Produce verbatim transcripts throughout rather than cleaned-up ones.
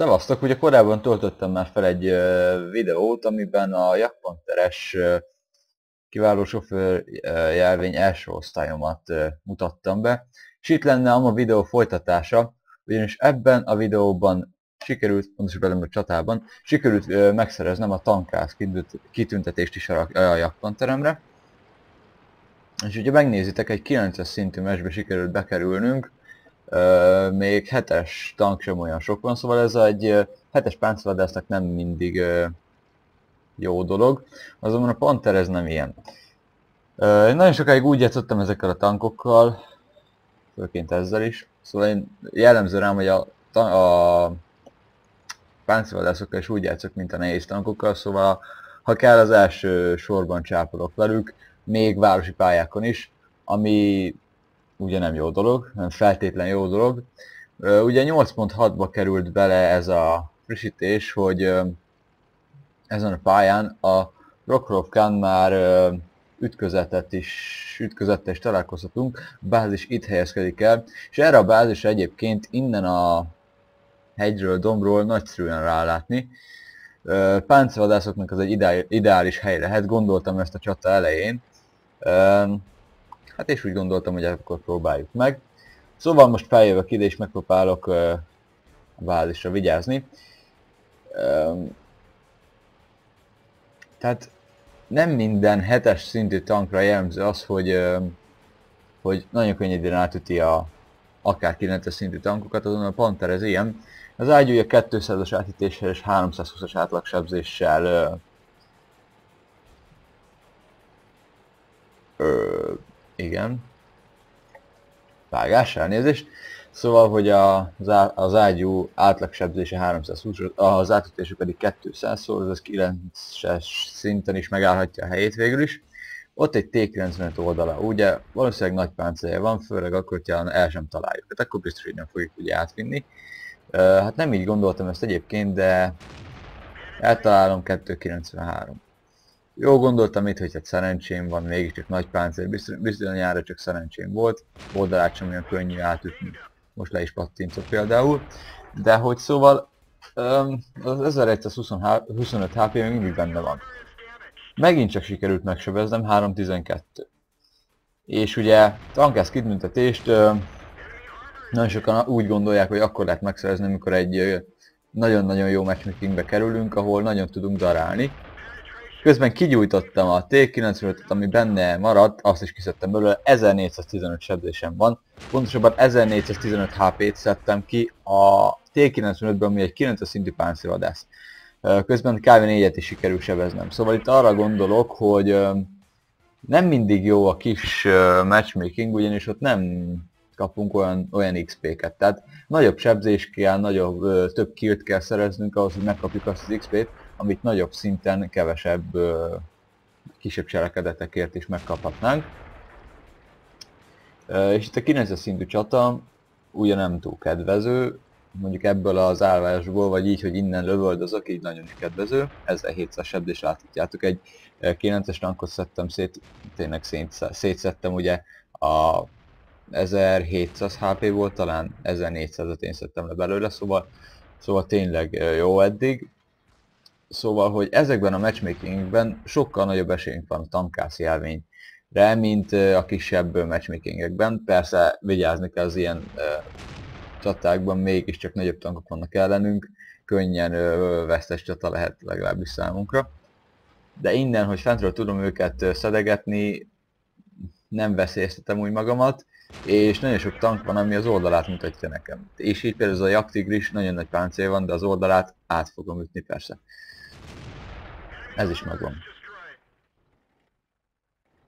Szevasztok, ugye korábban töltöttem már fel egy videót, amiben a JagdPantheres kiváló sofőrjelvény első osztályomat mutattam be, és itt lenne a ma videó folytatása, ugyanis ebben a videóban sikerült, pontosabban a csatában, sikerült megszereznem a tankház kitüntetést is a JagdPantheremre. És ugye megnézitek, egy kilences szintű mesbe sikerült bekerülnünk, Euh, még hetes tank sem olyan sok van, szóval ez egy hetes páncélvadásznak nem mindig euh, jó dolog, azonban a Panther ez nem ilyen. Euh, én nagyon sokáig úgy játszottam ezekkel a tankokkal, főként ezzel is, szóval én jellemző rám, hogy a, a páncélvadászokkal is úgy játszok, mint a nehéz tankokkal, szóval ha kell, az első sorban csápolok velük, még városi pályákon is, ami ugye nem jó dolog, nem feltétlen jó dolog. Ugye nyolc pont hatba került bele ez a frissítés, hogy ezen a pályán a Rock-Rock-kán már ütközetet is, ütközettel is találkozhatunk, bázis itt helyezkedik el, és erre a bázisra egyébként innen a hegyről, dombról nagyszerűen rálátni. Páncélvadászoknak ez egy ideális hely lehet, gondoltam ezt a csata elején. Hát és úgy gondoltam, hogy akkor próbáljuk meg. Szóval most feljövök ide és megpróbálok uh, a bázisra vigyázni. Um, tehát nem minden hetes szintű tankra jellemző az, hogy, um, hogy nagyon könnyedén átüti a akár kilences szintű tankokat, azon a Panther ez ilyen. Az ágyúja kétszázas átítéssel és háromszázhúszas átlagsebzéssel uh, uh, igen. Vágás, elnézést. Szóval, hogy a, az ágyú átlagsebzése háromszázhúsz, az átütése pedig kétszáz, szóval ez kilences szinten is megállhatja a helyét végül is. Ott egy té kilencvenöt oldala, ugye valószínűleg nagy páncélja van, főleg akkor, hogyha el sem találjuk. Hát akkor biztos, hogy nem fogjuk ugye átvinni. Hát nem így gondoltam ezt egyébként, de eltalálom kétszázkilencvenhárom. Jó gondoltam itt, hogy hát szerencsém van, mégiscsak nagy páncél, bizonyára csak szerencsém volt, oldalát sem olyan könnyű átütni. Most le is pattintok például, de hogy szóval az ezerszázhuszonöt há pé még mindig benne van. Megint csak sikerült megsebeznem, háromszáztizenkettő. És ugye tankház kitüntetést nagyon sokan úgy gondolják, hogy akkor lehet megszerezni, amikor egy nagyon-nagyon jó matchmakingbe kerülünk, ahol nagyon tudunk darálni. Közben kigyújtottam a té kilencvenötöt, ami benne maradt, azt is kiszedtem belőle, ezernégyszáztizenöt sebzésem van. Pontosabban ezernégyszáztizenöt há pét szedtem ki a té kilencvenötből, ami egy kilences szintű páncélvadász. Közben ká vé négyet is sikerül sebeznem. Szóval itt arra gondolok, hogy nem mindig jó a kis matchmaking, ugyanis ott nem kapunk olyan, olyan iksz pét. Tehát nagyobb sebzés kell, nagyobb, több kilt kell szereznünk ahhoz, hogy megkapjuk azt az iksz pét, amit nagyobb szinten kevesebb, kisebb cselekedetekért is megkaphatnánk. És itt a kilences szintű csata ugye nem túl kedvező, mondjuk ebből az állásból, vagy így, hogy innen lövöldözök, így nagyon is kedvező. ezerhétszáz sebzés láthatjátok, egy kilences tankot szedtem szét, tényleg szétszedtem, ugye a ezerhétszáz há pé volt, talán ezernégyszázat én szedtem le belőle, szóval, szóval tényleg jó eddig. Szóval, hogy ezekben a matchmakingben sokkal nagyobb esélyünk van a tankház jelvényre, mint a kisebb matchmakingekben. Persze vigyázni kell az ilyen uh, csatákban, mégiscsak nagyobb tankok vannak ellenünk, könnyen uh, vesztes csata lehet legalábbis számunkra. De innen, hogy fentről tudom őket szedegetni, nem veszélyeztetem úgy magamat, és nagyon sok tank van, ami az oldalát mutatja nekem. És így például a Jagdtigris, nagyon nagy páncél van, de az oldalát át fogom ütni persze. Ez is megvan.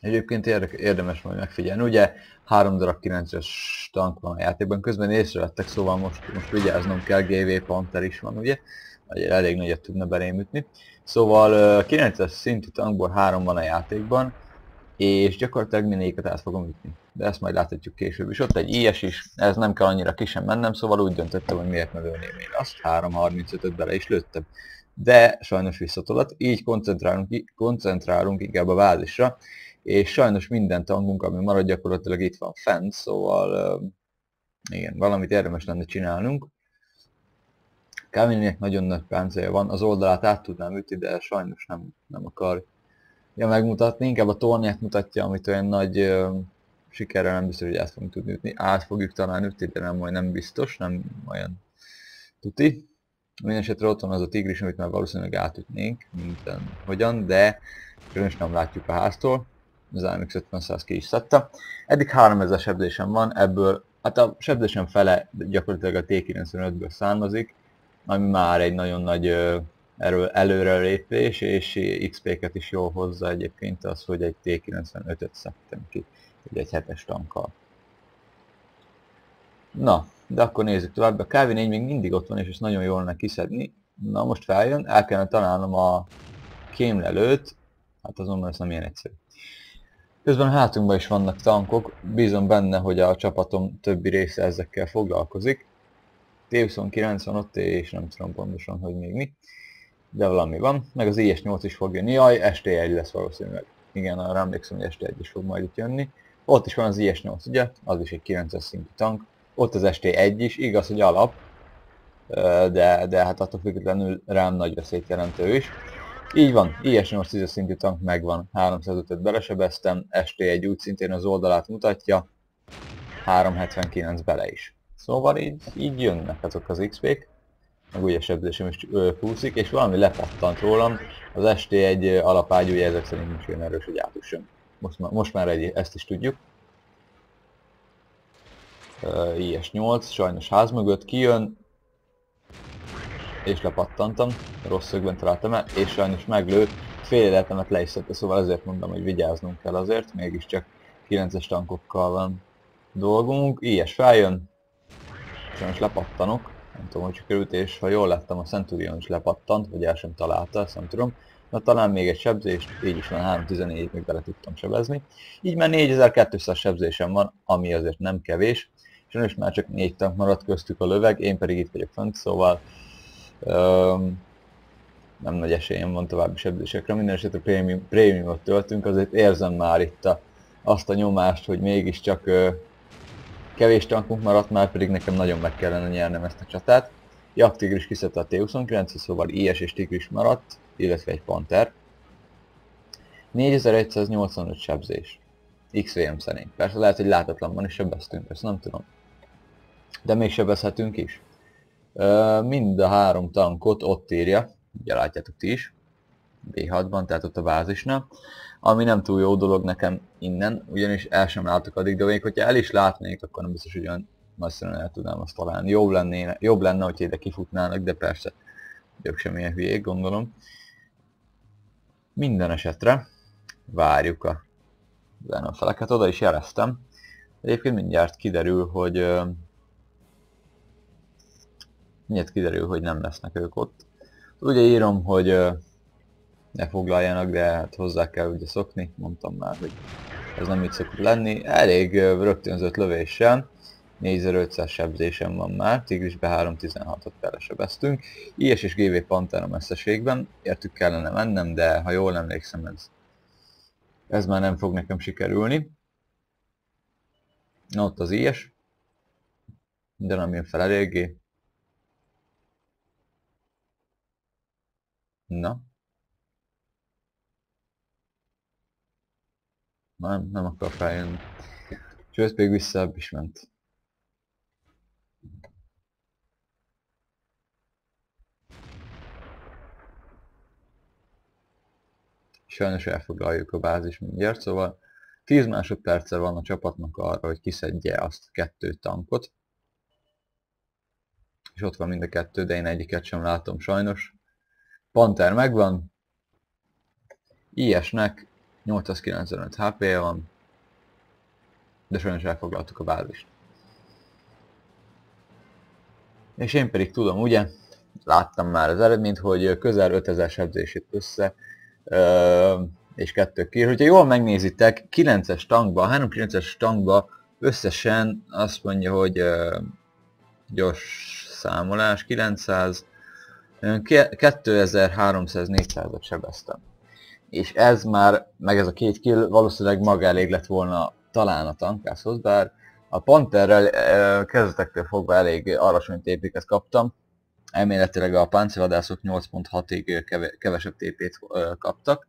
Egyébként érdemes majd megfigyelni. Ugye három darab kilences tank van a játékban, közben észrevettek, szóval most, most vigyáznom kell, gé vé Panther is van, ugye? Elég nagyot tudna belém ütni. Szóval kilences szintű tankból három van a játékban, és gyakorlatilag mindegyiket át fogom ütni. De ezt majd láthatjuk később is. Ott egy i es is, ez nem kell annyira kisen mennem, szóval úgy döntöttem, hogy miért ne lőném én azt. három harmincötöt bele is lőttem. De sajnos visszatolat, így koncentrálunk, koncentrálunk inkább a bázisra, és sajnos minden tankunk, ami marad, gyakorlatilag itt van fent, szóval uh, igen, valamit érdemes lenne csinálnunk. Káminek nagyon nagy páncélja van, az oldalát át tudnám ütni, de sajnos nem, nem akarja megmutatni. Inkább a tornyát mutatja, amit olyan nagy ö, sikerrel nem biztos, hogy át fogunk tudni ütni. Át fogjuk talán ütni, de nem, majd nem biztos, nem olyan tuti. Mindenesetre ott van az a tigris, amit már valószínűleg átütnénk, minden hogyan, de különösen nem látjuk a háztól. Az á em iksz ötven száz ki is szedte. Eddig háromezer sebzésem van, ebből hát a sebzésem fele gyakorlatilag a té kilencvenötből származik, ami már egy nagyon nagy erő, előrelépés, és iksz pé-ket is jól hozza egyébként az, hogy egy té kilencvenötöt szedtem ki, ugye egy hetes tankkal. Na, de akkor nézzük tovább, a ká vé négy még mindig ott van, és ezt nagyon jól lenne kiszedni. Na most feljön, el kellene találnom a kémlelőt, hát azonban ez nem ilyen egyszerű. Közben a hátunkban is vannak tankok, bízom benne, hogy a csapatom többi része ezekkel foglalkozik. té huszonkilenc van ott, és nem tudom pontosan, hogy még mi, de valami van. Meg az i es nyolc is fog jönni, jaj, es té egy lesz valószínűleg. Igen, arra emlékszem, hogy es té egy is fog majd itt jönni. Ott is van az i es nyolc, ugye? Az is egy kilences szintű tank. Ott az es té egy is, igaz, hogy alap, de, de hát attól függetlenül rám nagy veszélyt jelentő is. Így van, i es nyolc tízes szintű tank megvan, háromszázötöt belesebeztem, es té egy úgy szintén az oldalát mutatja, háromszázhetvenkilenc bele is. Szóval így, így jönnek azok az iksz pé-k, meg ugye sebzésem is fúszik, és valami lepattant rólam, az es té egy alapágy ugye ezek szerint nincs olyan erős, hogy átusson. Most, most már egy, ezt is tudjuk. Uh, i es nyolc, sajnos ház mögött kijön, és lepattantam, rossz szögben találtam el, és sajnos meglő, fél életemet le is szedte, szóval ezért mondom, hogy vigyáznunk kell azért, mégiscsak kilences tankokkal van dolgunk, i es feljön, sajnos lepattanok, nem tudom, hogy sikerült, és ha jól láttam, a Centurion is lepattant, vagy el sem találta, ezt nem tudom, na talán még egy sebzés, így is van, háromszáztizennégyet még bele tudtam sebezni, így már négyezer-kétszáz sebzésem van, ami azért nem kevés, és már csak négy tank maradt köztük a löveg, én pedig itt vagyok fent, szóval um, nem nagy esélyem van további sebzésekre, minden esetre prémium, prémiumot töltünk, azért érzem már itt a, azt a nyomást, hogy mégiscsak uh, kevés tankunk maradt, már pedig nekem nagyon meg kellene nyernem ezt a csatát. Jagdtigris kiszedte a té huszonkilenc, szóval i es és tigris maradt, illetve egy Panther. négyezer-egyszáznyolcvanöt sebzés, iksz vé em szerint. Persze lehet, hogy látatlanban is sebeztünk, ezt nem tudom. De még sebezhetünk is. Mind a három tankot ott írja, ugye látjátok ti is, bé hatban, tehát ott a bázisnál, ami nem túl jó dolog nekem innen, ugyanis el sem látok addig, de még hogyha el is látnék, akkor nem biztos, hogy olyan nagyszerűen el tudnám azt találni. Jobb lenne, jobb lenne, hogyha ide kifutnának, de persze ők semmilyen hülyék, gondolom. Minden esetre várjuk a ellenfeleket, oda is jeleztem. Egyébként mindjárt kiderül, hogy mindjárt kiderül, hogy nem lesznek ők ott. Ugye írom, hogy ne foglaljanak, de hát hozzá kell ugye szokni, mondtam már, hogy ez nem így szokott lenni. Elég rögtönzött lövéssel, négyezer-ötszáz sebzésem van már, tigrisbe háromszáztizenhatot belesebeztünk. i es és gé vé Panther a messzeségben, értük kellene mennem, de ha jól emlékszem, ez Ez már nem fog nekem sikerülni. Na ott az i es. De nem jön fel eléggé. Na. Nem, nem akar feljönni. Sőt, még vissza is ment. Sajnos elfoglaljuk a bázis mindjárt, szóval tíz másodperccel van a csapatnak arra, hogy kiszedje azt kettő tankot. És ott van mind a kettő, de én egyiket sem látom sajnos. Panther megvan. i es-nek nyolcszázkilencvenöt há pé-je van. De sajnos elfoglaltuk a bázist. És én pedig tudom, ugye, láttam már az eredményt, hogy közel ötezer sebzését össze. Ö, és kettő kér. Hogyha jól megnézitek, kilences tankba, háromszázkilences tankba összesen azt mondja, hogy ö, gyors számolás, kilencszáz, kétezer-háromszáz-négyszázat sebeztem. És ez már, meg ez a két kill valószínűleg maga elég lett volna talán a tankászhoz, bár a Pantherrel ö, kezdetektől fogva elég alacsony tépéket kaptam, elméletileg a páncélvadászok nyolc pont hatig kevesebb té pét kaptak.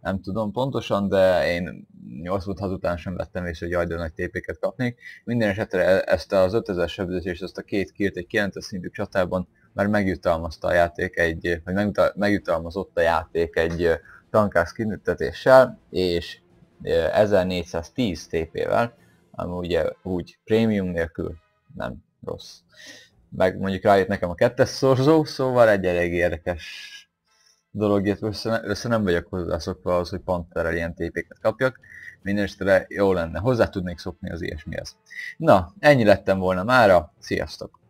Nem tudom pontosan, de én nyolc pont hat után sem vettem észre, hogy jaj, de nagy té péket kapnék. Minden esetre ezt az ötezer sebzést, ezt a két kilt egy kilences szintű csatában már megjutalmazta a játék egy, vagy megjutalmazott a játék egy tankás kinőttetéssel, és ezernégyszáztíz té pével, ami ugye úgy prémium nélkül nem rossz. Meg mondjuk rájött nekem a kettes szorzó, szóval egy elég érdekes dolog, össze, össze nem vagyok hozzászokva ahhoz, hogy Pantherrel ilyen té péket kapjak. Mindenesetre jó lenne, hozzá tudnék szokni az ilyesmihez. Na, ennyi lettem volna mára, sziasztok!